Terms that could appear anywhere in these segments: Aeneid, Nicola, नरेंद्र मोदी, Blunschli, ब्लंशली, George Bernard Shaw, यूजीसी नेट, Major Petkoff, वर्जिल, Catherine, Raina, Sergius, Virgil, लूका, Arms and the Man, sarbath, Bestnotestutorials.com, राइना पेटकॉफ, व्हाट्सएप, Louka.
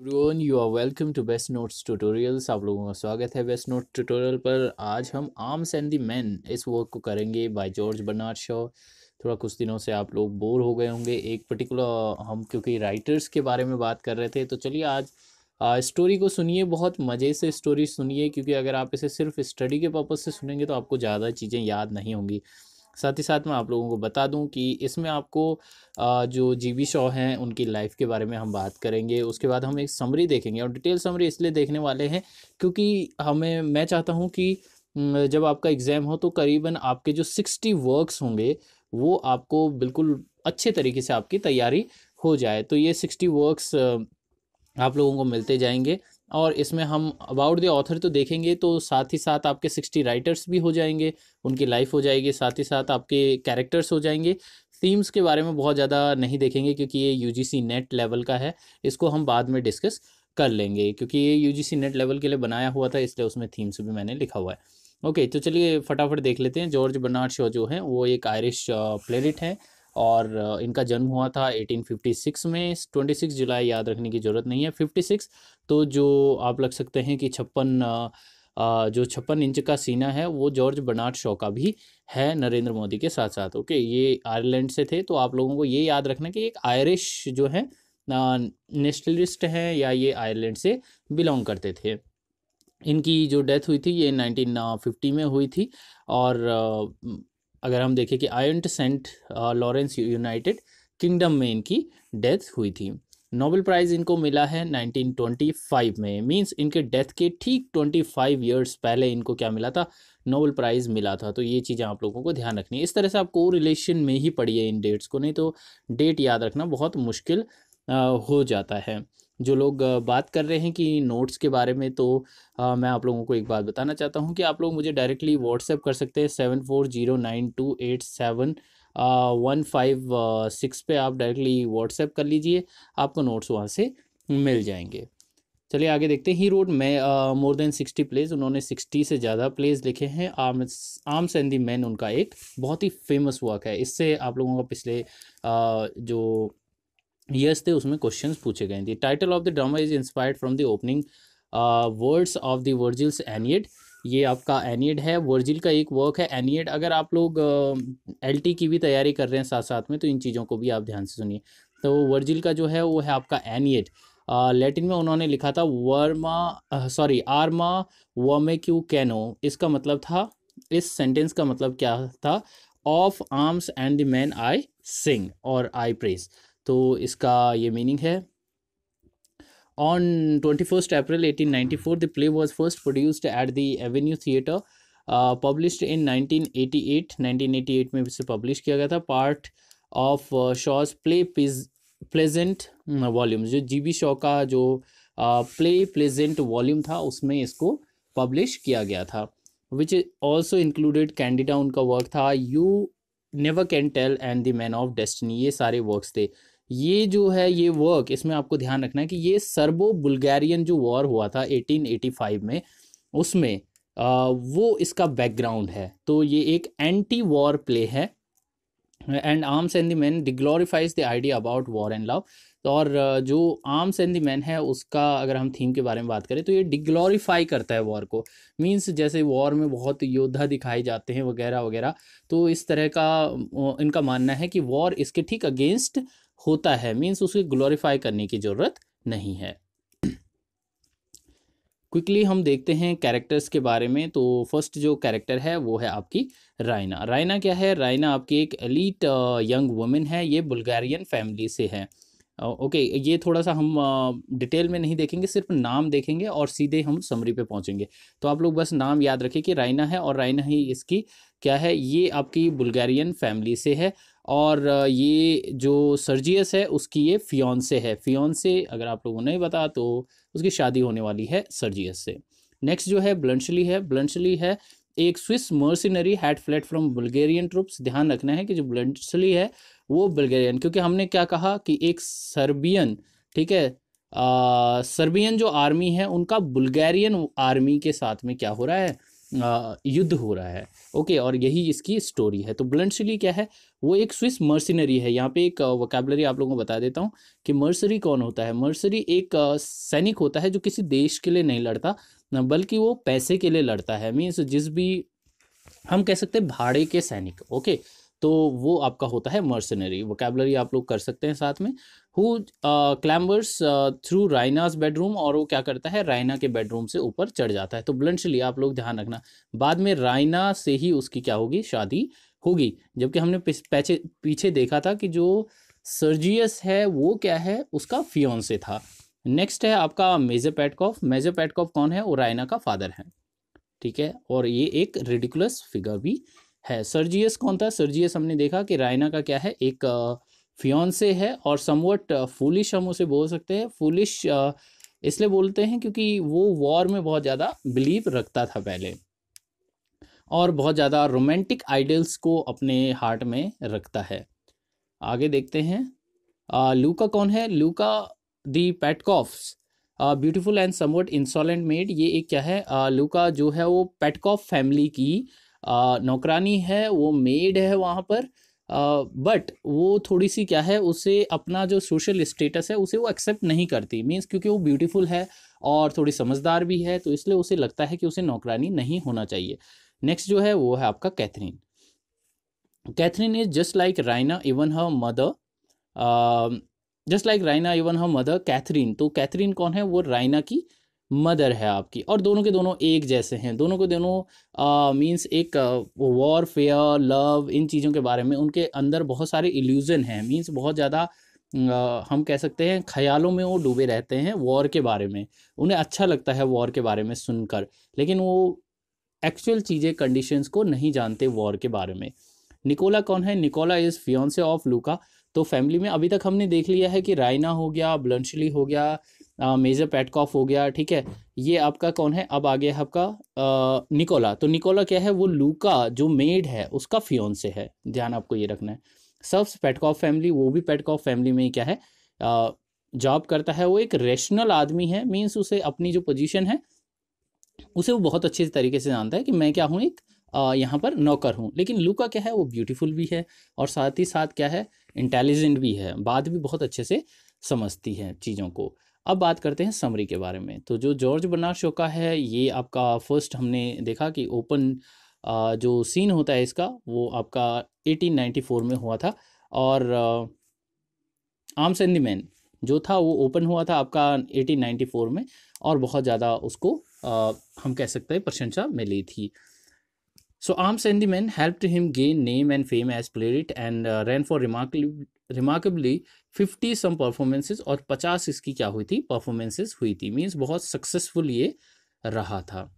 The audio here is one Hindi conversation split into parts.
Everyone, you are welcome to best notes tutorials. आप लोगों का स्वागत है बेस्ट नोट ट्यूटोरियल पर। आज हम आर्म्स एंड द मैन इस वर्क को करेंगे बाय जॉर्ज बर्नार्ड शॉ। थोड़ा कुछ दिनों से आप लोग बोर हो गए होंगे एक पर्टिकुलर, हम क्योंकि राइटर्स के बारे में बात कर रहे थे, तो चलिए आज स्टोरी को सुनिए, बहुत मज़े से स्टोरी सुनिए, क्योंकि अगर आप इसे सिर्फ स्टडी के पर्पज़ से सुनेंगे तो आपको ज़्यादा चीज़ें याद नहीं होंगी। साथ ही साथ मैं आप लोगों को बता दूं कि इसमें आपको जो जीबी शॉ हैं उनकी लाइफ के बारे में हम बात करेंगे। उसके बाद हम एक समरी देखेंगे, और डिटेल समरी इसलिए देखने वाले हैं क्योंकि हमें मैं चाहता हूं कि जब आपका एग्ज़ाम हो तो करीबन आपके जो 60 वर्क्स होंगे वो आपको बिल्कुल अच्छे तरीके से आपकी तैयारी हो जाए। तो ये 60 वर्क्स आप लोगों को मिलते जाएंगे, और इसमें हम अबाउट द ऑथर तो देखेंगे, तो साथ ही साथ आपके 60 राइटर्स भी हो जाएंगे, उनकी लाइफ हो जाएगी, साथ ही साथ आपके कैरेक्टर्स हो जाएंगे। थीम्स के बारे में बहुत ज़्यादा नहीं देखेंगे क्योंकि ये यूजीसी नेट लेवल का है, इसको हम बाद में डिस्कस कर लेंगे क्योंकि ये यूजीसी नेट लेवल के लिए बनाया हुआ था, इसलिए उसमें थीम्स भी मैंने लिखा हुआ है। ओके, तो चलिए फटाफट देख लेते हैं। जॉर्ज बर्नार्ड शॉ जो हैं वो एक आयरिश प्लेनेट हैं, और इनका जन्म हुआ था 1856 में। 26 जुलाई याद रखने की ज़रूरत नहीं है, 56 तो जो आप लग सकते हैं कि 56 इंच का सीना है वो जॉर्ज बर्नार्ड शॉ का भी है, नरेंद्र मोदी के साथ साथ। ओके, ये आयरलैंड से थे, तो आप लोगों को ये याद रखना कि एक आयरिश जो है नेशनलिस्ट हैं, या ये आयरलैंड से बिलोंग करते थे। इनकी जो डेथ हुई थी ये 1950 में हुई थी, और अगर हम देखें कि Ayot Saint Lawrence United Kingdom में इनकी डेथ हुई थी। नोबेल प्राइज़ इनको मिला है 1925 में, मींस इनके डेथ के ठीक 25 इयर्स पहले इनको क्या मिला था, नोबेल प्राइज़ मिला था। तो ये चीज़ें आप लोगों को ध्यान रखनी है। इस तरह से आप को रिलेशन में ही पढ़िए इन डेट्स को, नहीं तो डेट याद रखना बहुत मुश्किल हो जाता है। जो लोग बात कर रहे हैं कि नोट्स के बारे में, तो मैं आप लोगों को एक बात बताना चाहता हूं कि आप लोग मुझे डायरेक्टली व्हाट्सएप कर सकते हैं 7409287156 पे। आप डायरेक्टली व्हाट्सएप कर लीजिए, आपको नोट्स वहां से मिल जाएंगे। चलिए आगे देखते हैं। ही रोड में मोर देन 60 प्लेज, उन्होंने 60 से ज़्यादा प्लेज लिखे हैं। आर्म्स एंड द मैन उनका एक बहुत ही फेमस वर्क है। इससे आप लोगों का पिछले जो ईयर्स थे उसमें क्वेश्चंस पूछे गए थे। Title of the drama is inspired from the opening words of the Virgil's Aeneid. ये आपका एनियड है, वर्जिल का एक वर्क है एनियड। अगर आप लोग एलटी की भी तैयारी कर रहे हैं साथ साथ में, तो इन चीज़ों को भी आप ध्यान से सुनिए। तो वर्जिल का जो है वो है आपका एनियड। लैटिन में उन्होंने लिखा था आर्मा वर्मेक्यू कैनो। इसका मतलब था, इस सेंटेंस का मतलब क्या था, of arms and the man I sing और आई प्रेज। तो इसका ये मीनिंग है। On 21 April 1894 the play was first produced at the Avenue theatre, published in 1988। 1988 में इसे पब्लिश किया गया था। Part of Shaw's play pleasant volume, जो जीबी शॉ का जो प्ले प्लेजेंट वॉल्यूम था उसमें इसको पब्लिश किया गया था। विच ऑल्सो इंक्लूडेड कैंडिडा, उनका वर्क था। You never can tell and the man of destiny, ये सारे वर्क्स थे। ये जो है ये वर्क, इसमें आपको ध्यान रखना है कि ये सर्बो बुल्गारियन जो वॉर हुआ था 1885 में, उसमें वो इसका बैकग्राउंड है। तो ये एक एंटी वॉर प्ले है। And arms and the man deglorifies the idea about war and love. और जो आर्म्स एंड द मैन है उसका अगर हम थीम के बारे में बात करें तो ये डिग्लोरीफाई करता है वॉर को। मींस जैसे वॉर में बहुत योद्धा दिखाए जाते हैं वगैरह वगैरह, तो इस तरह का इनका मानना है कि वॉर इसके ठीक अगेंस्ट होता है, मींस उसके ग्लोरीफाई करने की ज़रूरत नहीं है। क्विकली हम देखते हैं कैरेक्टर्स के बारे में। तो फर्स्ट जो कैरेक्टर है वो है आपकी राइना। राइना क्या है, राइना आपकी एक एलीट यंग वुमेन है। ये बुल्गारियन फैमिली से है। ओके, ये थोड़ा सा हम डिटेल में नहीं देखेंगे, सिर्फ नाम देखेंगे और सीधे हम समरी पे पहुंचेंगे। तो आप लोग बस नाम याद रखें कि राइना है, और राइना ही इसकी क्या है, ये आपकी बुल्गारियन फैमिली से है। और ये जो सर्जियस है उसकी ये फियोंसे है। फियोंसे अगर आप लोगों को नहीं पता तो उसकी शादी होने वाली है सर्जियस से। नेक्स्ट जो है ब्लंशली है। ब्लंशली है एक Swiss mercenary, had fled from Bulgarian troops. ध्यान रखना है कि जो ब्लंशली है वो बुल्गेरियन, क्योंकि हमने क्या कहा कि एक सर्बियन, ठीक है, सर्बियन जो आर्मी है उनका बुल्गेरियन आर्मी के साथ में क्या हो रहा है, युद्ध हो रहा है, ओके, और यही इसकी स्टोरी है। तो ब्लंशली क्या है, वो एक स्विस मर्सिनरी है। यहाँ पे एक वोकैबुलरी आप लोगों को बता देता हूँ कि मर्सरी कौन होता है। मर्सरी एक सैनिक होता है जो किसी देश के लिए नहीं लड़ता, बल्कि वो पैसे के लिए लड़ता है। मीन्स जिस भी हम कह सकते हैं भाड़े के सैनिक, ओके, तो वो आपका होता है मर्सनरी। वोकैबुलरी आप लोग कर सकते हैं साथ में। Who clambers through Raina's bedroom, और वो क्या करता है, राइना के बेडरूम से ऊपर चढ़ जाता है। तो ब्लंटली आप लोग ध्यान रखना, बाद में राइना से ही उसकी क्या होगी, शादी होगी। जबकि हमने पीछे देखा था कि जो सर्जियस है वो क्या है, उसका फियोंसे था। नेक्स्ट है आपका मेजर पेटकॉफ। मेजर पेटकॉफ कौन है, वो राइना का फादर है, ठीक है, और ये एक रिडिकुलस फिगर भी है। सर्जियस कौन था, सर्जियस हमने देखा कि राइना का क्या है, एक फियोंसे है, और समवट फूलिश हम उसे बोल सकते हैं। फूलिश इसलिए बोलते हैं क्योंकि वो वॉर में बहुत ज़्यादा बिलीव रखता था पहले, और बहुत ज़्यादा रोमांटिक आइडल्स को अपने हार्ट में रखता है। आगे देखते हैं लूका कौन है। लूका the पेटकॉफ्स beautiful and somewhat insolent maid. ये एक क्या है, लूका जो है वो पेटकॉफ फैमिली की नौकरानी है, वो मेड है वहाँ पर, बट वो थोड़ी सी क्या है, उसे अपना जो सोशल स्टेटस है उसे वो एक्सेप्ट नहीं करती। मीन्स क्योंकि वो ब्यूटीफुल है और थोड़ी समझदार भी है, तो इसलिए उसे लगता है कि उसे नौकरानी नहीं होना चाहिए। नेक्स्ट जो है वो है आपका Catherine. Catherine is just like Raina even her mother, just like Raina even her mother Catherine. तो कैथरीन कौन है, वो राइना की मदर है आपकी, और दोनों के दोनों एक जैसे हैं। दोनों के दोनों मींस एक वॉरफेयर, लव, इन चीज़ों के बारे में उनके अंदर बहुत सारे इल्यूज़न हैं। मींस बहुत ज़्यादा हम कह सकते हैं ख्यालों में वो डूबे रहते हैं वॉर के बारे में। उन्हें अच्छा लगता है वॉर के बारे में सुनकर, लेकिन वो एक्चुअल चीज़ें, कंडीशंस को नहीं जानते वॉर के बारे में। निकोला कौन है, निकोला इज़ फियोंसे ऑफ लूका। तो फैमिली में अभी तक हमने देख लिया है कि राइना हो गया, ब्लंशली हो गया, मेजर पेटकॉफ हो गया, ठीक है, ये आपका कौन है। अब आगे है आपका निकोला। तो निकोला क्या है, वो लूका जो मेड है उसका फियोंसे है, ध्यान आपको ये रखना है। सर्ब्स पेटकॉफ फैमिली, वो भी पेटकॉफ फैमिली में क्या है, जॉब करता है। वो एक रेशनल आदमी है, मीन्स उसे अपनी जो पोजीशन है उसे वो बहुत अच्छे तरीके से जानता है कि मैं क्या हूँ, एक यहाँ पर नौकर हूँ। लेकिन लूका क्या है, वो ब्यूटीफुल भी है और साथ ही साथ क्या है, इंटेलिजेंट भी है, बात भी बहुत अच्छे से समझती है चीज़ों को। अब बात करते हैं समरी के बारे में। तो जो जॉर्ज बर्नार्ड शो का है, ये आपका फर्स्ट हमने देखा कि ओपन जो सीन होता है इसका, वो आपका 1894 में हुआ था, और आर्म्स एंड द मैन जो था वो ओपन हुआ था आपका 1894 में, और बहुत ज़्यादा उसको हम कह सकते हैं प्रशंसा मिली थी। So arms and the man helped him gain name and fame as plate and ran for remarkably 50 some performances, और 50 इसकी क्या हुई थी, परफॉर्मेंसेज हुई थी। मीन्स बहुत सक्सेसफुल ये रहा था।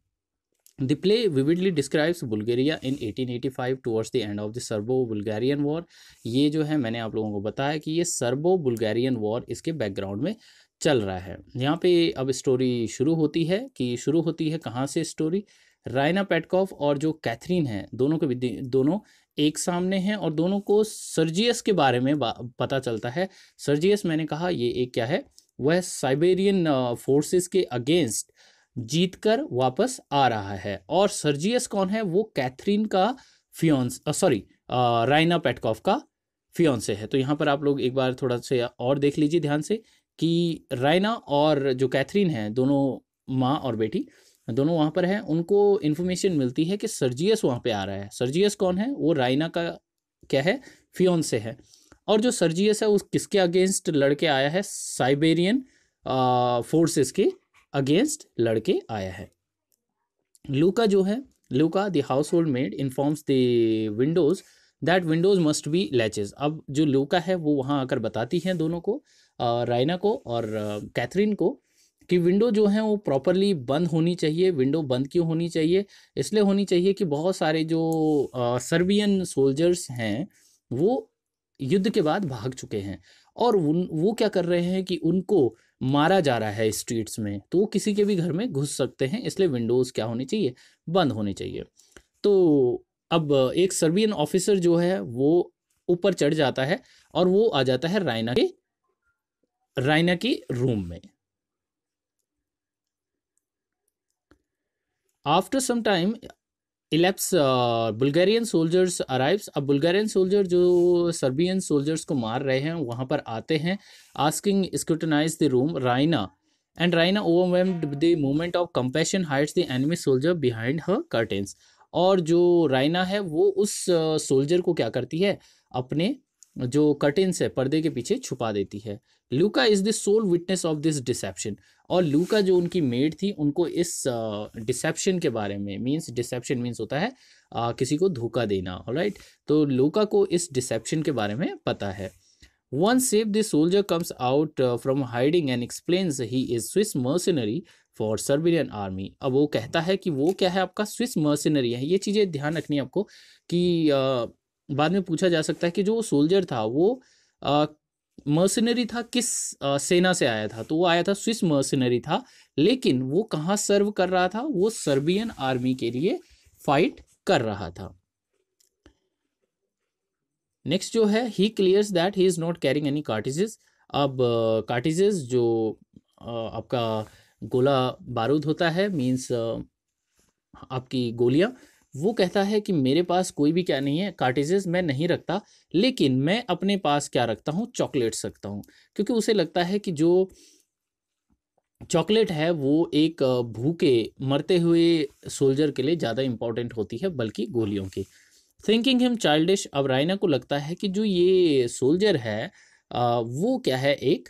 The play vividly describes Bulgaria in 1885 towards the end of the Serbo Bulgarian war. ये जो है मैंने आप लोगों को बताया कि ये सर्बो बुल्गारियन वॉर इसके बैकग्राउंड में चल रहा है। यहाँ पे अब स्टोरी शुरू होती है कि शुरू होती है कहाँ से स्टोरी, राइना पेटकॉफ और जो कैथरीन है, दोनों के दोनों एक सामने हैं, और दोनों को सर्जियस के बारे में पता चलता है। सर्जियस मैंने कहा ये एक क्या है, वह साइबेरियन फोर्सेस के अगेंस्ट जीतकर वापस आ रहा है, और सर्जियस कौन है, वो कैथरीन का राइना पेटकॉफ का फियोंसे है। तो यहाँ पर आप लोग एक बार थोड़ा से और देख लीजिए ध्यान से कि राइना और जो कैथरीन है, दोनों माँ और बेटी दोनों वहाँ पर हैं। उनको इन्फॉर्मेशन मिलती है कि सर्जियस वहाँ पे आ रहा है। सर्जियस कौन है, वो राइना का क्या है, फियोंसे है, और जो सर्जियस है उस किसके अगेंस्ट लड़के आया है, साइबेरियन फोर्सेस के अगेंस्ट लड़के आया है। लूका जो है, लूका the household maid informs the windows that windows must be latches. अब जो लूका है वो वहाँ आकर बताती हैं दोनों को, राइना को और कैथरीन को, कि विंडो जो है वो प्रॉपरली बंद होनी चाहिए। विंडो बंद क्यों होनी चाहिए, इसलिए होनी चाहिए कि बहुत सारे जो सर्बियन सोल्जर्स हैं वो युद्ध के बाद भाग चुके हैं, और वो क्या कर रहे हैं कि उनको मारा जा रहा है स्ट्रीट्स में, तो वो किसी के भी घर में घुस सकते हैं, इसलिए विंडोज़ क्या होनी चाहिए, बंद होनी चाहिए। तो अब एक सर्बियन ऑफिसर जो है वो ऊपर चढ़ जाता है, और वो आ जाता है राइना के रूम में। After some time elapse Bulgarian soldiers arrives. अब बुल्गारियन सोल्जर जो सर्बियन सोल्जर्स को मार रहे हैं वहाँ पर आते हैं। Asking scrutinize the room Raina and Raina overwhelmed the moment of compassion hides the enemy soldier behind her curtains. और जो राइना है वो उस सोल्जर को क्या करती है, अपने जो कर्टेंस है पर्दे के पीछे छुपा देती है। लूका is the sole witness of this deception. और लूका जो उनकी मेड थी उनको इस डिसेप्शन के बारे में, मींस डिसेप्शन मींस होता है किसी को धोखा देना, ऑलराइट, तो लूका को इस डिसेप्शन के बारे में पता है। Once safe the soldier comes out from hiding and explains he is Swiss mercenary for Serbian army. अब वो कहता है कि वो क्या है, आपका स्विस मर्सनरी है। ये चीज़ें ध्यान रखनी है आपको कि बाद में पूछा जा सकता है कि जो सोल्जर था वो मर्सनरी था, किस सेना से आया था, तो वो आया था स्विस मर्सनरी था, लेकिन वो कहाँ सर्व कर रहा था, वो सर्बियन आर्मी के लिए फाइट कर रहा था। नेक्स्ट जो है, he clears that he is not carrying any cartridges. अब कार्टिजेस जो आपका गोला बारूद होता है, मीन्स आपकी गोलियाँ, वो कहता है कि मेरे पास कोई भी क्या नहीं है, कार्टिजेस मैं नहीं रखता, लेकिन मैं अपने पास क्या रखता हूँ, चॉकलेट्स रखता हूँ, क्योंकि उसे लगता है कि जो चॉकलेट है वो एक भूखे मरते हुए सोल्जर के लिए ज़्यादा इम्पॉर्टेंट होती है बल्कि गोलियों की। Thinking him childish. अब राइना को लगता है कि जो ये सोल्जर है वो क्या है, एक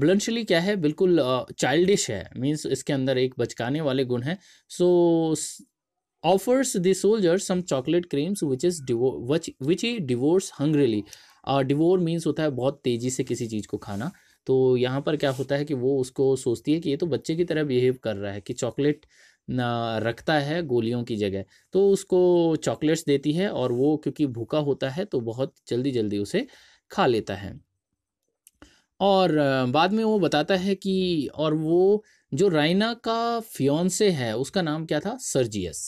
ब्लंशली क्या है, बिल्कुल चाइल्डिश है, मीन्स इसके अंदर एक बचकाने वाले गुण है। So offers the soldier some chocolate creams which he devours hungrily। Devour means होता है बहुत तेज़ी से किसी चीज़ को खाना। तो यहाँ पर क्या होता है कि वो उसको सोचती है कि ये तो बच्चे की तरह बिहेव कर रहा है कि चॉकलेट ना रखता है गोलियों की जगह, तो उसको चॉकलेट्स देती है और वो क्योंकि भूखा होता है तो बहुत जल्दी जल्दी उसे खा लेता है। और बाद में वो बताता है कि, और वो जो राइना का फियोंसे है उसका नाम क्या था, सर्जियस।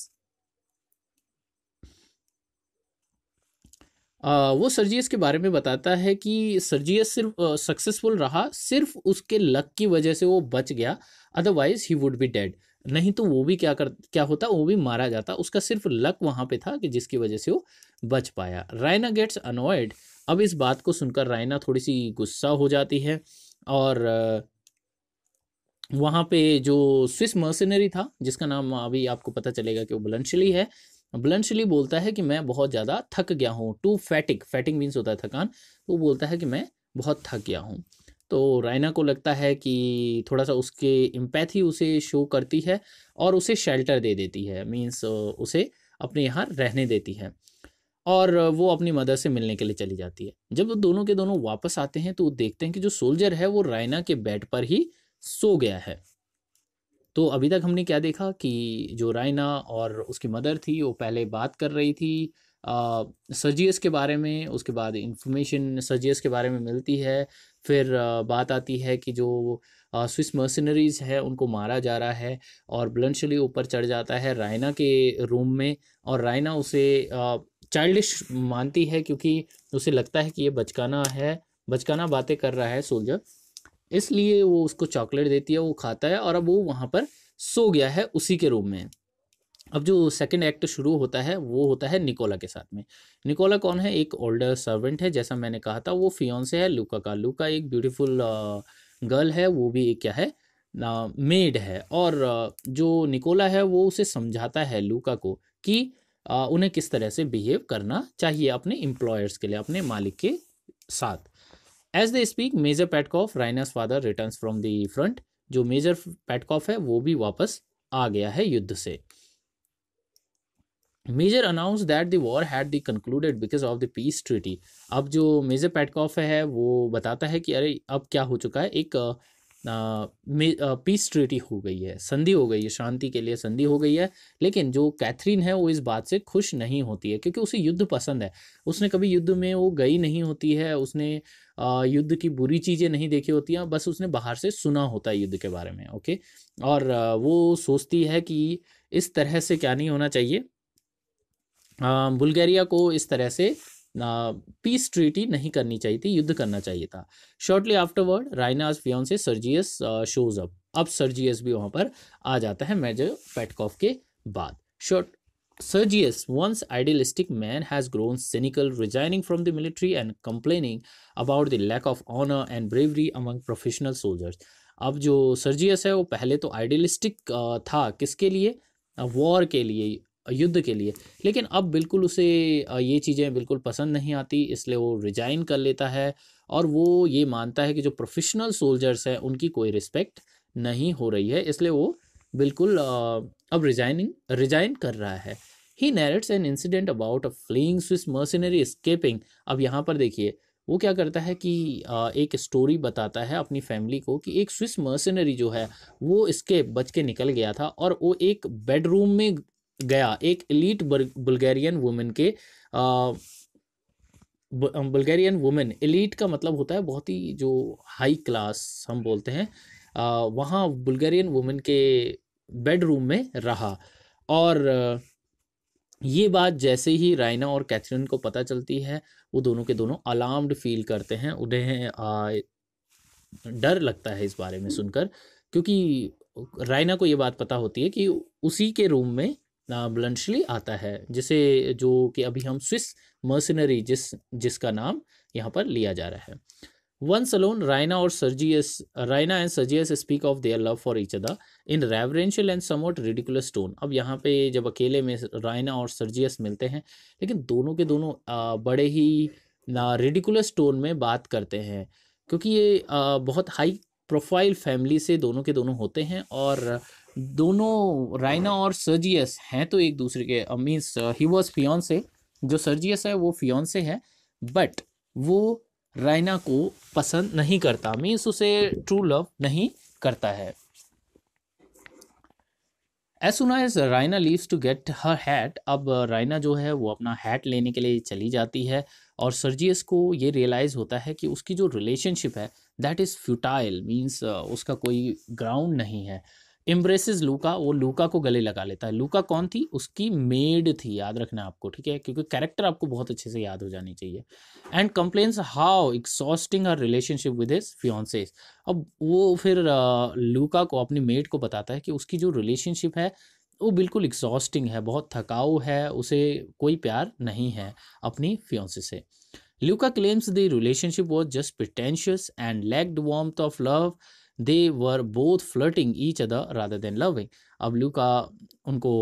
वो सर्जियस के बारे में बताता है कि सर्जियस सिर्फ सक्सेसफुल रहा, सिर्फ उसके लक की वजह से वो बच गया, otherwise he would be dead, नहीं तो वो भी क्या होता, वो भी मारा जाता, उसका सिर्फ लक वहाँ पे था कि जिसकी वजह से वो बच पाया। Raina gets annoyed. अब इस बात को सुनकर राइना थोड़ी सी गुस्सा हो जाती है और वहाँ पे जो स्विस मर्सनरी था जिसका नाम अभी आपको पता चलेगा कि वो ब्लंशली है, ब्लंशली बोलता है कि मैं बहुत ज़्यादा थक गया हूँ, टू फैटिक, फैटिक मीन्स होता है थकान, तो वो बोलता है कि मैं बहुत थक गया हूँ। तो राइना को लगता है कि थोड़ा सा उसके एम्पैथी उसे शो करती है और उसे शेल्टर दे देती है, मीन्स उसे अपने यहाँ रहने देती है और वो अपनी मदर से मिलने के लिए चली जाती है। जब वो दोनों के दोनों वापस आते हैं तो वो देखते हैं कि जो सोल्जर है वो राइना के बेड पर ही सो गया है। तो अभी तक हमने क्या देखा कि जो राइना और उसकी मदर थी वो पहले बात कर रही थी सर्जियस के बारे में, उसके बाद इन्फॉर्मेशन सर्जियस के बारे में मिलती है, फिर बात आती है कि जो स्विस मर्सनरीज है उनको मारा जा रहा है और ब्लंशली ऊपर चढ़ जाता है राइना के रूम में और राइना उसे चाइल्डिश मानती है क्योंकि उसे लगता है कि ये बचकाना है, बचकाना बातें कर रहा है सोल्जर, इसलिए वो उसको चॉकलेट देती है, वो खाता है और अब वो वहाँ पर सो गया है उसी के रूम में। अब जो सेकंड एक्ट शुरू होता है वो होता है निकोला के साथ में। निकोला कौन है, एक ओल्डर सर्वेंट है, जैसा मैंने कहा था वो फियोंसे है लूका का। लूका एक ब्यूटीफुल गर्ल है, वो भी एक क्या है मेड है। और जो निकोला है वो उसे समझाता है लूका को कि उन्हें किस तरह से बिहेव करना चाहिए अपने एम्प्लॉयर्स के लिए, अपने मालिक के साथ। As they speak, Major Petkoff, Raina's father, returns from the front। जो मेजर पैटकॉफ है वो भी वापस आ गया है युद्ध से। Major announce that the war had the concluded because of the peace treaty. अब जो मेजर पैटकॉफ है वो बताता है कि अरे अब क्या हो चुका है, एक पीस ट्रीटी हो गई है, संधि हो गई है, शांति के लिए संधि हो गई है। लेकिन जो कैथरीन है वो इस बात से खुश नहीं होती है क्योंकि उसे युद्ध पसंद है, उसने कभी युद्ध में वो गई नहीं होती है, उसने युद्ध की बुरी चीज़ें नहीं देखी होती हैं, बस उसने बाहर से सुना होता है युद्ध के बारे में, ओके। और वो सोचती है कि इस तरह से क्या नहीं होना चाहिए, बुल्गारिया को इस तरह से पीस ट्रीटी नहीं करनी चाहिए थी, युद्ध करना चाहिए था। Shortly afterward Raina's फियोंसे Sergius shows up. अब सर्जियस भी वहाँ पर आ जाता है मेजर पेटकॉफ के बाद। Short Sergius, once idealistic man, has grown cynical, resigning from the military and complaining about the lack of honor and bravery among professional soldiers. अब जो सर्जियस है वो पहले तो आइडियलिस्टिक था, किसके लिए? वॉर के लिए, युद्ध के लिए, लेकिन अब बिल्कुल उसे ये चीज़ें बिल्कुल पसंद नहीं आती, इसलिए वो रिजाइन कर लेता है और वो ये मानता है कि जो प्रोफेशनल सोल्जर्स हैं उनकी कोई रिस्पेक्ट नहीं हो रही है, इसलिए वो बिल्कुल अब रिजाइन कर रहा है. He narrates an incident about a fleeing Swiss mercenary escaping. अब यहाँ पर देखिए वो क्या करता है कि एक स्टोरी बताता है अपनी फैमिली को कि एक स्विस मर्सिनरी जो है वो इसके बच के निकल गया था और वो एक बेडरूम में गया एक एलीट बुल्गारियन वुमेन के. बुल्गारियन वुमेन, एलीट का मतलब होता है बहुत ही जो हाई क्लास हम बोलते हैं, वहाँ बुल्गारियन वुमेन के बेडरूम में रहा. और ये बात जैसे ही राइना और कैथरीन को पता चलती है वो दोनों के दोनों अलार्म्ड फील करते हैं, उन्हें डर लगता है इस बारे में सुनकर, क्योंकि राइना को ये बात पता होती है कि उसी के रूम में ब्लंशली आता है जिसे जो कि अभी हम स्विस मर्सिनरी जिसका नाम यहाँ पर लिया जा रहा है. Once alone, Raina and Sergius speak of their love for each other in reverential and somewhat ridiculous tone. अब यहाँ पे जब अकेले में राइना और सर्जियस मिलते हैं, लेकिन दोनों के दोनों बड़े ही रिडिकुलस टोन में बात करते हैं, क्योंकि ये बहुत हाई प्रोफाइल फैमिली से दोनों के दोनों होते हैं और दोनों राइना और सर्जियस हैं तो एक दूसरे के, मीन्स ही वॉज फियोंसे, जो सर्जियस है वो फियोंसे है, बट वो राइना को पसंद नहीं करता, मीन्स उसे ट्रू लव नहीं करता है. As soon as राइना leaves to get her hat, अब राइना जो है वो अपना हैट लेने के लिए चली जाती है और सर्जियस को ये रियलाइज़ होता है कि उसकी जो रिलेशनशिप है दैट इज़ फ्यूटाइल, मीन्स उसका कोई ग्राउंड नहीं है. एम्ब्रेसेस लूका, वो लूका को गले लगा लेता है. लूका कौन थी? उसकी मेड थी, याद रखना आपको, ठीक है, क्योंकि कैरेक्टर आपको बहुत अच्छे से याद हो जानी चाहिए. And complains how exhausting her relationship with his fiance. अब वो फिर लूका को, अपनी मेड को बताता है कि उसकी जो रिलेशनशिप है वो बिल्कुल एक्सॉस्टिंग है, बहुत थकाऊ है, उसे कोई प्यार नहीं है अपनी फियोंसे से. लूका claims the relationship was just pretentious and lacked warmth of love. They were both flirting each other rather than loving. अब लूका उनको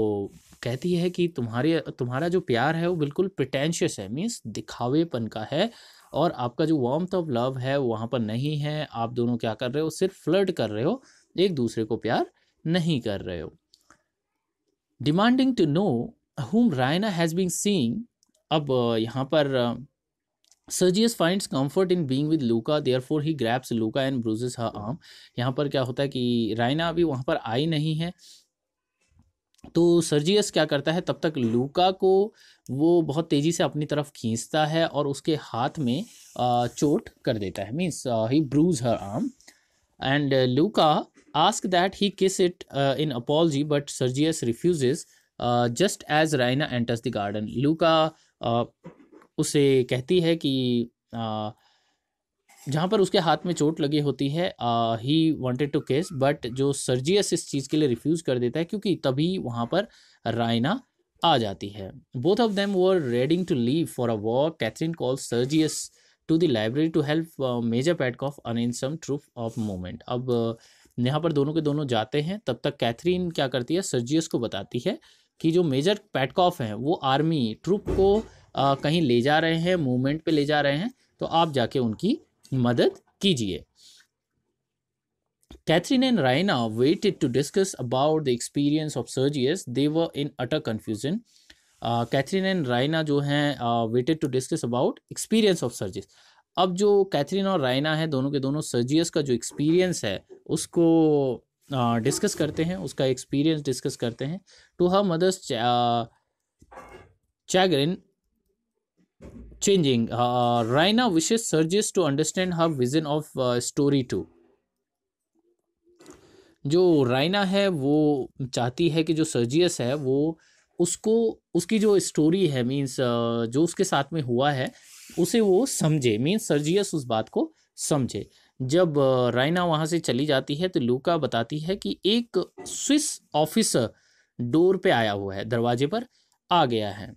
कहती है कि तुम्हारा जो प्यार है वो बिल्कुल pretentious है, मीन्स दिखावेपन का है, और आपका जो warmth of love है वहाँ पर नहीं है. आप दोनों क्या कर रहे हो? सिर्फ flirt कर रहे हो, एक दूसरे को प्यार नहीं कर रहे हो. Demanding to know whom Raina has been seeing. अब यहाँ पर Sergius finds comfort in being with Louka, therefore he grabs Louka and bruises her arm. यहाँ पर क्या होता है कि राइना अभी वहाँ पर आई नहीं है, तो सर्जियस क्या करता है, तब तक लूका को वो बहुत तेज़ी से अपनी तरफ खींचता है और उसके हाथ में चोट कर देता है, means he bruises her arm. And Louka asks that he kiss it in apology, but Sergius refuses just as Raina enters the garden. Louka उसे कहती है कि जहाँ पर उसके हाथ में चोट लगी होती है, he wanted to kiss, but जो सर्जियस इस चीज़ के लिए रिफ्यूज़ कर देता है, क्योंकि तभी वहाँ पर राइना आ जाती है. Both of them were raiding to leave for a walk. Catherine calls Sergius to the library to help major Petkoff earn some ट्रूफ of moment. अब यहाँ पर दोनों के दोनों जाते हैं, तब तक कैथरीन क्या करती है, सर्जियस को बताती है कि जो मेजर पेटकॉफ हैं वो आर्मी ट्रूप को कहीं ले जा रहे हैं, मूवमेंट पे ले जा रहे हैं, तो आप जाके उनकी मदद कीजिए. Catherine and Raina waited to discuss about the experience of Sergius. They were in utter confusion. Catherine and Raina जो हैं waited to discuss about experience of Sergius. अब जो Catherine और Raina है दोनों के दोनों Sergius का जो experience है उसको डिस्कस करते हैं, उसका एक्सपीरियंस डिस्कस करते हैं. To her mother's chagrin changing, Raina wishes Sergius to understand her vision of story too. जो राइना है वो चाहती है कि जो सर्जियस है वो उसको उसकी जो स्टोरी है, मीन्स जो उसके साथ में हुआ है उसे वो समझे, मीन्स सर्जियस उस बात को समझे. जब राइना वहाँ से चली जाती है तो लूका बताती है कि एक स्विस ऑफिसर डोर पे आया हुआ है, दरवाजे पर, आ गया है।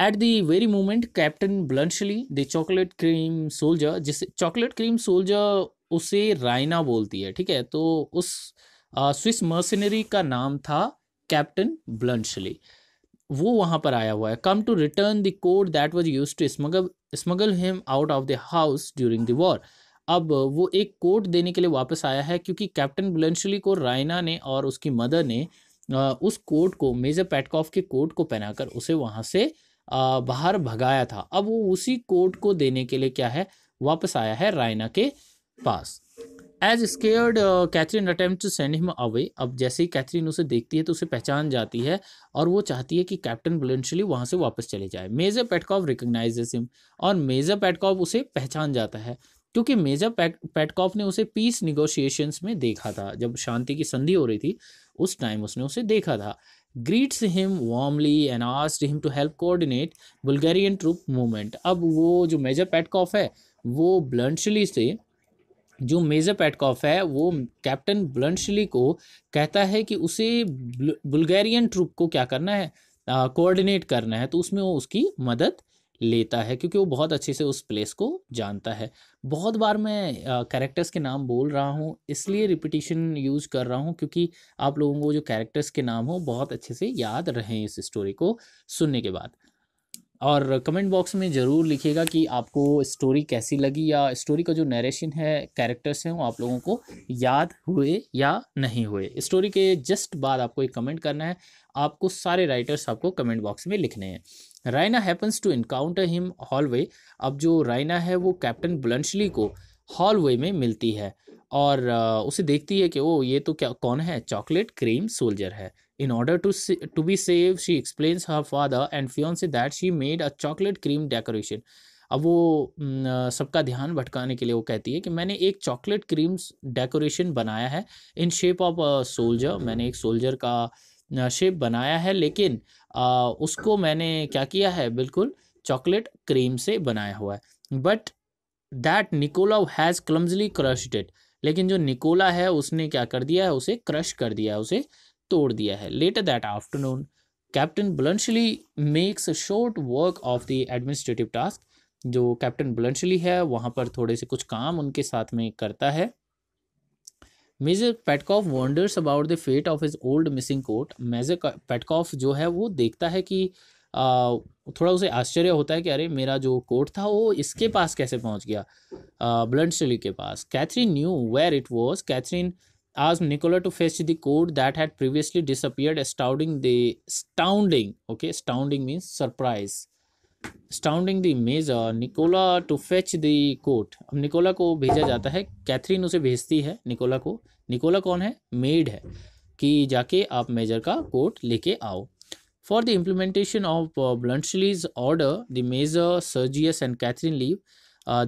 At the very moment captain ब्लंशली the chocolate cream soldier, जिसे चॉकलेट क्रीम सोल्जर उसे राइना बोलती है, ठीक है, तो उस स्विस मर्सनरी का नाम था कैप्टन ब्लंशली, वो वहाँ पर आया हुआ है। Come to return the code that was used to smuggle him out of the house during the war. अब वो एक कोड देने के लिए वापस आया है क्योंकि कैप्टन ब्लंशली को राइना ने और उसकी मदर ने उस कोट को, मेजर पेटकॉफ के कोट को पहनाकर उसे वहाँ से बाहर भगाया था। अब वो उसी कोट को देने के लिए क्या है, वापस आया है राइना के पास। As scared Catherine attempt to send him away. अब जैसे ही कैथरीन उसे देखती है तो उसे पहचान जाती है और वो चाहती है कि कैप्टन ब्लंशली वहाँ से वापस चले जाए। मेजर पेटकॉफ रिकग्नाइजेस हिम, और मेजर पेटकॉफ उसे पहचान जाता है क्योंकि मेजर पेटकॉफ ने उसे पीस निगोशिएशंस में देखा था, जब शांति की संधि हो रही थी उस टाइम उसने उसे देखा था। Greets him warmly and asked him to help coordinate Bulgarian troop movement. अब वो जो मेजर पेटकॉफ है वो ब्लंशली से, जो मेजर पेटकॉफ है वो कैप्टन ब्लंशली को कहता है कि उसे बुल्गारियन ट्रूप को क्या करना है, कोऑर्डिनेट करना है, तो उसमें वो उसकी मदद लेता है क्योंकि वो बहुत अच्छे से उस प्लेस को जानता है। बहुत बार मैं कैरेक्टर्स के नाम बोल रहा हूँ इसलिए रिपीटिशन यूज कर रहा हूँ क्योंकि आप लोगों को जो कैरेक्टर्स के नाम हो बहुत अच्छे से याद रहें इस स्टोरी को सुनने के बाद। और कमेंट बॉक्स में ज़रूर लिखिएगा कि आपको स्टोरी कैसी लगी, या स्टोरी का जो नरेशन है, कैरेक्टर्स हैं, वो आप लोगों को याद हुए या नहीं हुए। स्टोरी के जस्ट बाद आपको एक कमेंट करना है, आपको सारे राइटर्स आपको कमेंट बॉक्स में लिखने हैं। Raina happens to encounter him hallway. अब जो राइना है वो कैप्टन ब्लंशली को हॉलवे में मिलती है और उसे देखती है कि वो ये तो क्या कौन है, चॉकलेट क्रीम सोल्जर है। In order to be safe, she explains her father and fiance that she made a chocolate cream decoration. अब वो सबका ध्यान भटकाने के लिए वो कहती है कि मैंने एक चॉकलेट क्रीम डेकोरेशन बनाया है इन शेप ऑफ सोल्जर, मैंने एक सोल्जर का शेप बनाया है लेकिन उसको मैंने क्या किया है, बिल्कुल चॉकलेट क्रीम से बनाया हुआ है। But that Nicola has clumsily crushed it, लेकिन जो निकोला है उसने क्या कर दिया है, उसे क्रश कर दिया है, उसे तोड़ दिया है। Later that afternoon captain ब्लंशली makes a short work of the administrative task. जो कैप्टन ब्लंशली है वहाँ पर थोड़े से कुछ काम उनके साथ में करता है। Major Petkoff wonders about the fate of his old missing coat. Major Petkoff जो है वो देखता है कि थोड़ा उसे आश्चर्य होता है कि अरे मेरा जो कोट था वो इसके पास कैसे पहुँच गया, ब्लंशली के पास। Catherine knew where it was. Catherine asked Nicola to fetch the coat that had previously disappeared, astounding means surprise, astounding the major Nicola to fetch the coat. अब Nicola को भेजा जाता है, Catherine उसे भेजती है Nicola को। Nicola कौन है, मेड है, कि जाके आप मेजर का कोट लेके आओ। For the implementation of Bluntschli's order, the major Sergius and Catherine leave.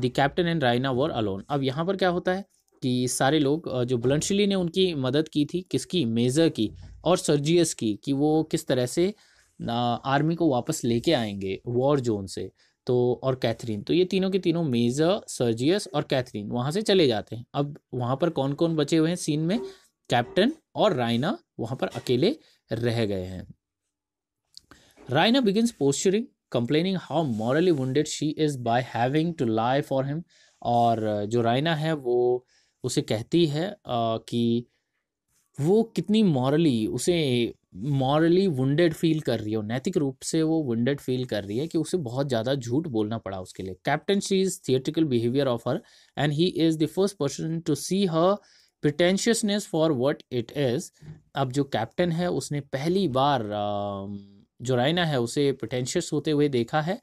The captain and Raina were alone. अब यहाँ पर क्या होता है कि सारे लोग, जो ब्लंशली ने उनकी मदद की थी, किसकी, मेजर की और सर्जियस की, कि वो किस तरह से आर्मी को वापस लेके आएंगे वॉर जोन से, तो और कैथरीन, तो ये तीनों के तीनों मेजर सर्जियस और कैथरीन वहाँ से चले जाते हैं। अब वहाँ पर कौन कौन बचे हुए हैं सीन में, कैप्टन और राइना वहाँ पर अकेले रह गए हैं। Raina begins posturing complaining how morally wounded she is by having to lie for him. और जो राइना है वो उसे कहती है कि वो कितनी मॉरली वुंडेड फील कर रही है, नैतिक रूप से वो वुंडेड फील कर रही है कि उसे बहुत ज़्यादा झूठ बोलना पड़ा उसके लिए। Captain she is theatrical behaviour of her and he is the first person to see her pretentiousness for what it is. अब जो कैप्टन है उसने पहली बार जो राइना है उसे प्रिटेंशियस होते हुए देखा है,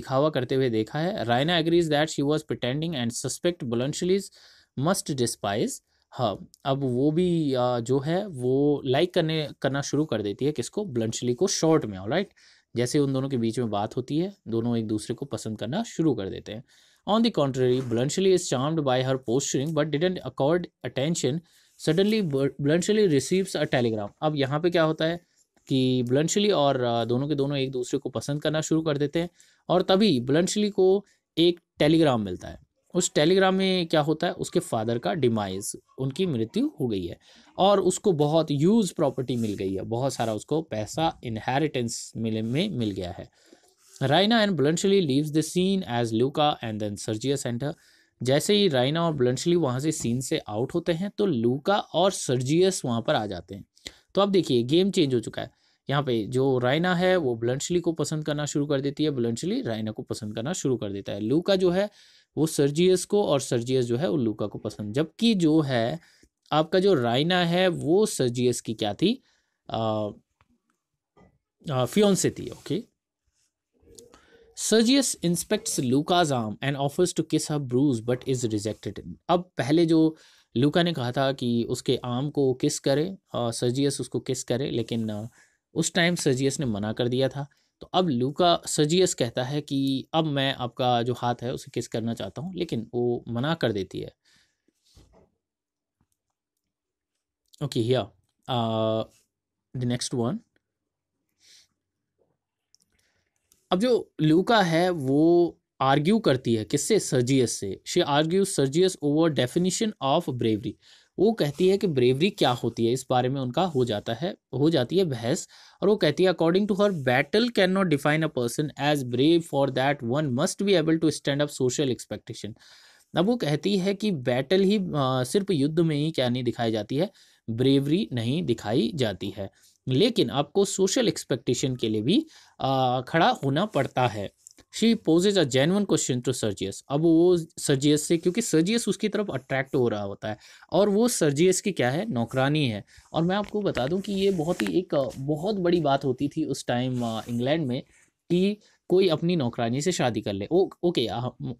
दिखावा करते हुए देखा है। Raina agrees that she was pretending and suspect Bluntschli's must despise her. अब वो भी जो है वो लाइक करना शुरू कर देती है, किसको, ब्लंशली को, शॉर्ट में। ऑलराइट, जैसे उन दोनों के बीच में बात होती है दोनों एक दूसरे को पसंद करना शुरू कर देते हैं। On the contrary ब्लंशली is charmed by her posturing but didn't accord attention. Suddenly ब्लंशली receives a telegram. अब यहाँ पे क्या होता है कि ब्लंशली और दोनों के दोनों एक दूसरे को पसंद करना शुरू कर देते हैं और तभी ब्लंशली को एक टेलीग्राम मिलता है। उस टेलीग्राम में क्या होता है, उसके फादर का डिमाइज, उनकी मृत्यु हो गई है और उसको बहुत यूज प्रॉपर्टी मिल गई है, बहुत सारा उसको पैसा इनहेरिटेंस मिल गया है. Raina and ब्लंशली leaves the scene as लूका and then Sergius and her. जैसे ही राइना और ब्लंशली वहाँ से सीन से आउट होते हैं तो लूका और सर्जियस वहाँ पर आ जाते हैं. तो अब देखिए गेम चेंज हो चुका है. यहाँ पे जो राइना है वो ब्लंशली को पसंद करना शुरू कर देती है, ब्लंशली राइना को पसंद करना शुरू कर देता है, लूका जो है वो सर्जियस को और सर्जियस जो है वो लूका को पसंद, जबकि जो है आपका जो राइना है वो सर्जियस की क्या थी, फियोंसे थी. Okay. Sergius inspects Louka's arm and offers to kiss her bruise but is rejected. अब पहले जो लूका ने कहा था कि उसके आर्म को किस करे, सर्जियस उसको किस करे, लेकिन उस टाइम सर्जियस ने मना कर दिया था. तो अब लूका सर्जियस कहता है कि अब मैं आपका जो हाथ है उसे किस करना चाहता हूँ, लेकिन वो मना कर देती है. Okay, here the next one. अब जो लूका है वो आर्ग्यू करती है किससे, सर्जियस से. She argue Sergius over definition of bravery. वो कहती है कि ब्रेवरी क्या होती है, इस बारे में उनका हो जाती है बहस. और वो कहती है according to her battle can not define a person as brave, for that one must be able to stand up social expectation. अब वो कहती है कि बैटल ही सिर्फ युद्ध में ही क्या नहीं दिखाई जाती है, ब्रेवरी नहीं दिखाई जाती है, लेकिन आपको सोशल एक्सपेक्टेशन के लिए भी खड़ा होना पड़ता है. She poses a genuine question to Sergius. अब वो सर्जियस से, क्योंकि सर्जियस उसकी तरफ अट्रैक्ट हो रहा होता है और वो सर्जियस की क्या है, नौकरानी है. और मैं आपको बता दूं कि ये बहुत बड़ी बात होती थी उस टाइम इंग्लैंड में कि कोई अपनी नौकरानी से शादी कर ले. ओके,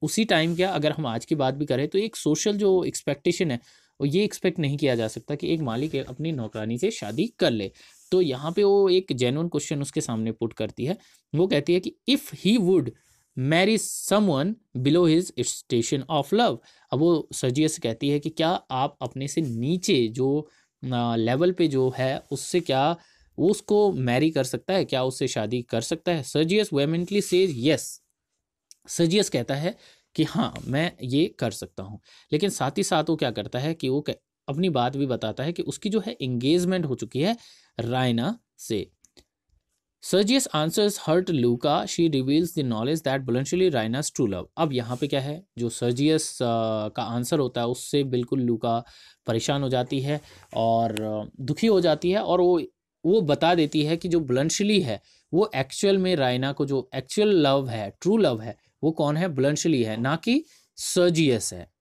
उसी टाइम क्या, अगर हम आज की बात भी करें तो एक सोशल जो एक्सपेक्टेशन है और ये एक्सपेक्ट नहीं किया जा सकता कि एक मालिक अपनी नौकरानी से शादी कर ले. तो यहाँ पे वो एक जेन्युइन क्वेश्चन उसके सामने पुट करती है. वो कहती है कि if he would marry someone below his station of love. अब वो सर्जियस कहती है कि क्या आप अपने से नीचे जो लेवल पे जो है उससे क्या वो उसको मैरी कर सकता है, क्या उससे शादी कर सकता है. Sergius vehemently says yes. Sergius कहता है कि हाँ मैं ये कर सकता हूँ, लेकिन साथ ही साथ वो क्या करता है कि वो अपनी बात भी बताता है कि उसकी जो है एंगेजमेंट हो चुकी है राइना से. Sergius answers hurt लूका. She reveals the knowledge that ब्लंशली Raina's true love. अब यहाँ पे क्या है, जो सर्जियस का आंसर होता है उससे बिल्कुल लूका परेशान हो जाती है और दुखी हो जाती है. और वो बता देती है कि जो ब्लंशली है वो एक्चुअल में राइना को जो एक्चुअल लव है, ट्रू लव है, वो कौन है, ब्लंशली है, ना कि सर्जियस है.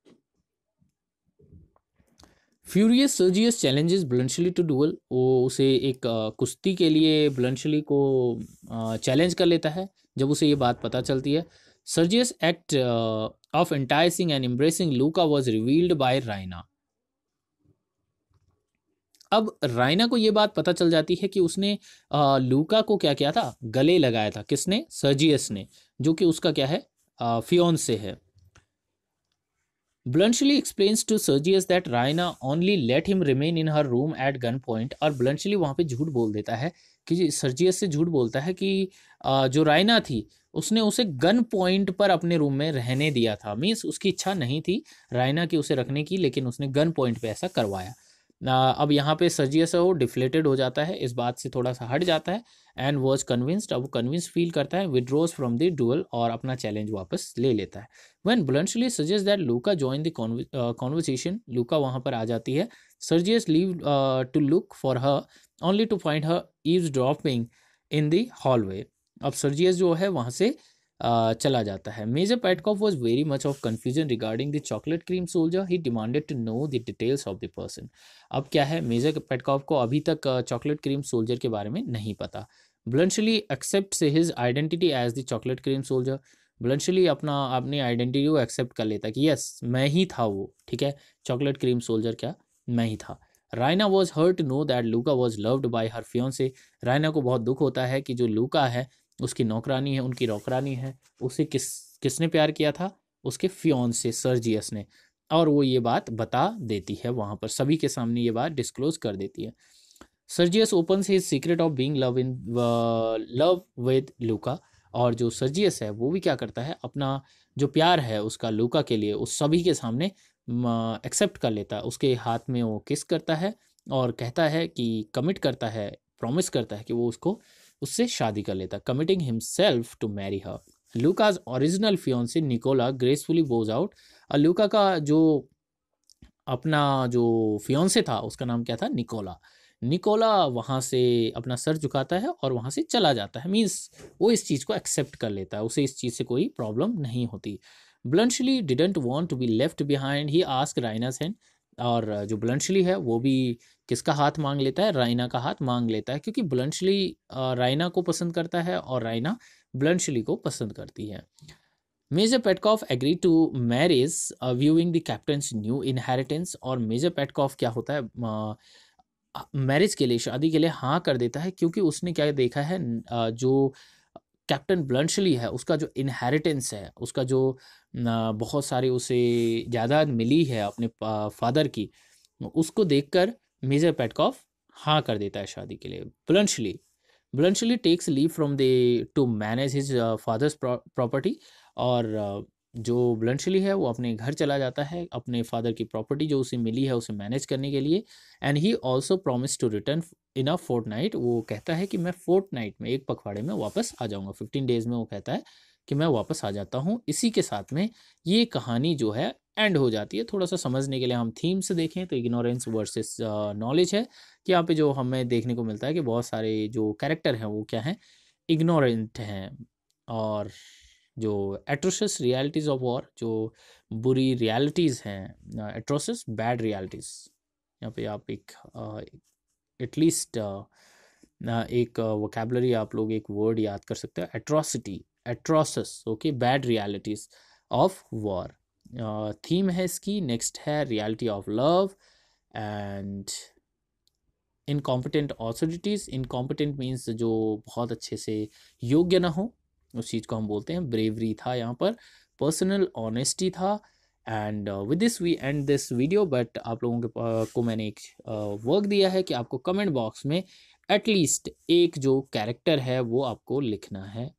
Furious Sergius challenges ब्लंशली to duel. वो उसे एक कुश्ती के लिए ब्लंशली को चैलेंज कर लेता है जब उसे ये बात पता चलती है. Sergius act of enticing and embracing लूका was revealed by Raina. अब राइना को ये बात पता चल जाती है कि उसने लूका को क्या किया था, गले लगाया था. किसने, सर्जियस ने, जो कि उसका क्या है, फियोंसे है. ब्लंशली explains to Sergius that Raina only let him remain in her room at gun point. और ब्लंशली वहाँ पे झूठ बोल देता है कि सर्जियस से झूठ बोलता है कि जो राइना थी उसने उसे गन पॉइंट पर अपने रूम में रहने दिया था. मीन्स उसकी इच्छा नहीं थी राइना की उसे रखने की, लेकिन उसने गन पॉइंट पे ऐसा करवाया. अब यहाँ पे सर्जियस वो डिफ्लेटेड हो जाता है, इस बात से थोड़ा सा हट जाता है. And was convinced. अब वो कन्विंस फील करता है. विड्रॉज फ्रॉम द डुअल और अपना चैलेंज वापस ले लेता है. When ब्लंशली suggest that लूका join the conversation. लूका वहाँ पर आ जाती है. Sergius leave to look for her only to find her eavesdropping in the hallway. अब सर्जियस जो है वहाँ से चला जाता है. Major Petkoff was very much of confusion regarding the chocolate cream soldier. He demanded to know the details of the person. अब क्या है, मेजर पेटकॉफ को अभी तक चॉकलेट क्रीम सोल्जर के बारे में नहीं पता. ब्लंशली accepts his identity as the chocolate cream soldier. ब्लंशली अपनी आइडेंटिटी को एक्सेप्ट कर लेता कि यस मैं ही था वो, ठीक है, चॉकलेट क्रीम सोल्जर क्या मैं ही था. Raina was hurt to know that लूका was loved by her फियोंसे. Raina को बहुत दुख होता है कि जो लूका है उसकी नौकरानी है, उनकी नौकरानी है, उसे किसने प्यार किया था, उसके फियोंसे सर्जियस ने. और वो ये बात बता देती है वहाँ पर, सभी के सामने ये बात डिस्क्लोज कर देती है. Sergius opens his secret of being love with लूका. और जो सर्जियस है वो भी क्या करता है, अपना जो प्यार है उसका लूका के लिए उस सभी के सामने एक्सेप्ट कर लेता है। उसके हाथ में वो किस करता है और कहता है कि कमिट करता है, प्रॉमिस करता है कि वो उसको उससे शादी कर लेता, committing himself to marry her. लूकाज original fiancee Nicola gracefully bows out. और लूका का जो अपना जो फियोंसे था उसका नाम क्या था, निकोला। निकोला वहाँ से अपना सर झुकाता है और वहाँ से चला जाता है, मीन्स वो इस चीज़ को एक्सेप्ट कर लेता है, उसे इस चीज़ से कोई प्रॉब्लम नहीं होती। ब्लंशली didn't want to be left behind, he ask Raina's hand. और जो ब्लंशली है वो भी किसका हाथ मांग लेता है, राइना का हाथ मांग लेता है, क्योंकि ब्लंशली राइना को पसंद करता है और राइना ब्लंशली को पसंद करती है। Major Petkoff agree to marriage viewing the captain's new inheritance. और मेजर पेटकॉफ क्या होता है, मैरिज के लिए, शादी के लिए हाँ कर देता है, क्योंकि उसने क्या देखा है, जो कैप्टन ब्लंशली है उसका जो इनहेरिटेंस है, उसका जो बहुत सारे उसे जायदाद मिली है अपने फादर की, उसको देखकर मेजर पेटकॉफ हाँ कर देता है शादी के लिए। ब्लंशली takes leave from the to manage his father's property. और जो ब्लंशली है वो अपने घर चला जाता है अपने फादर की प्रॉपर्टी जो उसे मिली है उसे मैनेज करने के लिए। And he also promise to return in a fortnight, वो कहता है कि मैं फोर्टनाइट में, एक पखवाड़े में वापस आ जाऊँगा, 15 days में वो कहता है कि मैं वापस आ जाता हूँ। इसी के साथ में ये कहानी जो है एंड हो जाती है। थोड़ा सा समझने के लिए हम थीम्स देखें तो इग्नोरेंस वर्सेस नॉलेज है कि यहाँ पे जो हमें देखने को मिलता है कि बहुत सारे जो कैरेक्टर हैं वो क्या हैं, इग्नोरेंट हैं। और जो एट्रोसिस रियलिटीज़ ऑफ वॉर, जो बुरी रियलिटीज़ हैं, एट्रोसिस बैड रियलिटीज़, यहाँ पे आप एक एटलीस्ट एक वोकेबलरी, आप लोग एक वर्ड याद कर सकते हो, atrocity, atrocities, okay, bad realities of war theme है इसकी। नेक्स्ट है reality of love and incompetent authorities. Incompetent means जो बहुत अच्छे से योग्य ना हो, उस चीज़ को हम बोलते हैं ब्रेवरी था यहाँ पर, पर्सनल ऑनेस्टी था। And with this we end this video. But आप लोगों को मैंने एक वर्क दिया है कि आपको कमेंट बॉक्स में एटलीस्ट एक जो कैरेक्टर है वो आपको लिखना है।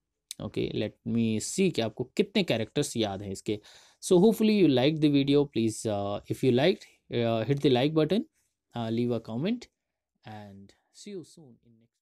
ओके, लेट मी सी कि आपको कितने कैरेक्टर्स याद हैं इसके। So hopefully you like the video, please if you like hit the like button, leave a comment and see you soon in next